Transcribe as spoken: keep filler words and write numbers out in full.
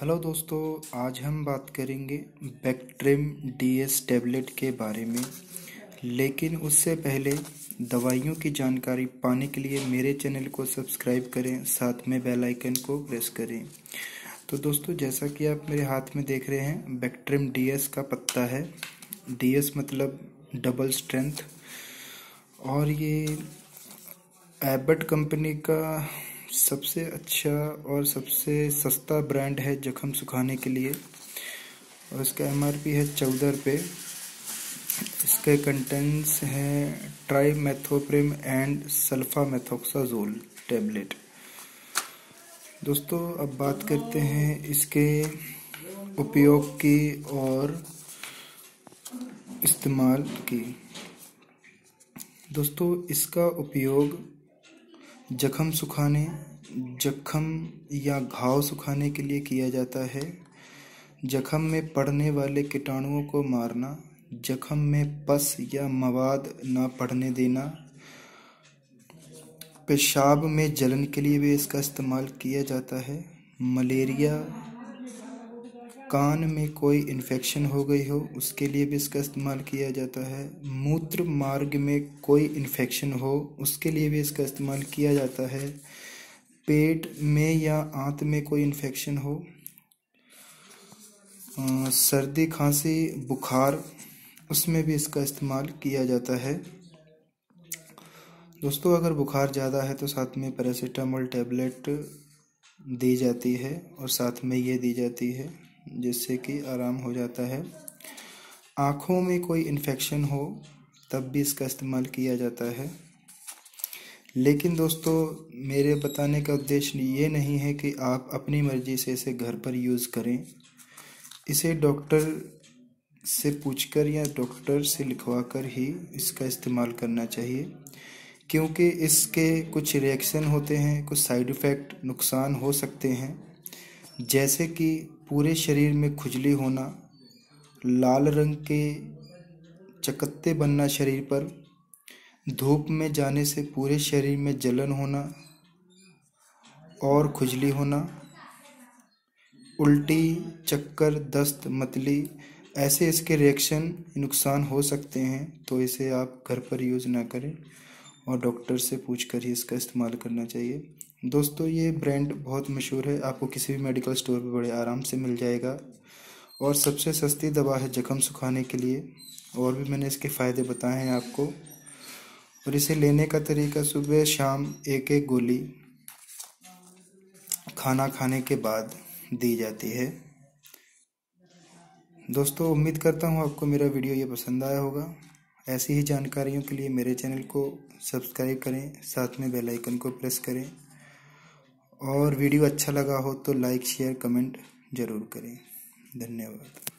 Hello दोस्तों, आज हम बात करेंगे बैक्ट्रिम डीएस टैबलेट के बारे में। लेकिन उससे पहले दवाइयों की जानकारी पाने के लिए मेरे चैनल को सब्सक्राइब करें, साथ में बेल आइकन को प्रेस करें। तो दोस्तों, जैसा कि आप मेरे हाथ में देख रहे हैं, बैक्ट्रिम डीएस का पत्ता है। डीएस मतलब डबल स्ट्रेंथ, और ये एबट कंपनी का सबसे अच्छा और सबसे सस्ता ब्रांड है जख्म सुखाने के लिए। और इसका एमआरपी है चौदह रुपये। इसके कंटेंट्स हैं ट्राईमेथोप्रिम एंड सल्फामेथोक्साजोल टैबलेट। दोस्तों, अब बात करते हैं इसके उपयोग की और इस्तेमाल की। दोस्तों, इसका उपयोग जख्म सुखाने, जख्म या घाव सुखाने के लिए किया जाता है। जख्म में पड़ने वाले कीटाणुओं को मारना, जख्म में पस या मवाद ना पड़ने देना। पेशाब में जलन के लिए भी इसका इस्तेमाल किया जाता है। मलेरिया, कान में कोई इन्फेक्शन हो गई हो उसके लिए भी इसका इस्तेमाल किया जाता है। मूत्र मार्ग में कोई इन्फेक्शन हो उसके लिए भी इसका इस्तेमाल किया जाता है। पेट में या आंत में कोई इन्फेक्शन हो, आ, सर्दी खांसी बुखार, उसमें भी इसका इस्तेमाल किया जाता है। दोस्तों, अगर बुखार ज़्यादा है तो साथ में पैरासीटामोल टैबलेट दी जाती है और साथ में ये दी जाती है, जिससे कि आराम हो जाता है। आँखों में कोई इन्फेक्शन हो तब भी इसका इस्तेमाल किया जाता है। लेकिन दोस्तों, मेरे बताने का उद्देश्य ये नहीं है कि आप अपनी मर्ज़ी से इसे घर पर यूज़ करें। इसे डॉक्टर से पूछकर या डॉक्टर से लिखवा कर ही इसका इस्तेमाल करना चाहिए, क्योंकि इसके कुछ रिएक्शन होते हैं, कुछ साइड इफ़ेक्ट, नुकसान हो सकते हैं, जैसे कि पूरे शरीर में खुजली होना, लाल रंग के चकत्ते बनना शरीर पर, धूप में जाने से पूरे शरीर में जलन होना और खुजली होना, उल्टी, चक्कर, दस्त, मतली, ऐसे इसके रिएक्शन नुकसान हो सकते हैं। तो इसे आप घर पर यूज़ ना करें और डॉक्टर से पूछकर ही इसका इस्तेमाल करना चाहिए। दोस्तों, ये ब्रांड बहुत मशहूर है, आपको किसी भी मेडिकल स्टोर पर बड़े आराम से मिल जाएगा और सबसे सस्ती दवा है जख्म सुखाने के लिए। और भी मैंने इसके फ़ायदे बताए हैं आपको। और इसे लेने का तरीका, सुबह शाम एक एक गोली खाना खाने के बाद दी जाती है। दोस्तों, उम्मीद करता हूँ आपको मेरा वीडियो ये पसंद आया होगा। ऐसी ही जानकारियों के लिए मेरे चैनल को सब्सक्राइब करें, साथ में बेल आइकन को प्रेस करें। और वीडियो अच्छा लगा हो तो लाइक, शेयर, कमेंट ज़रूर करें। धन्यवाद।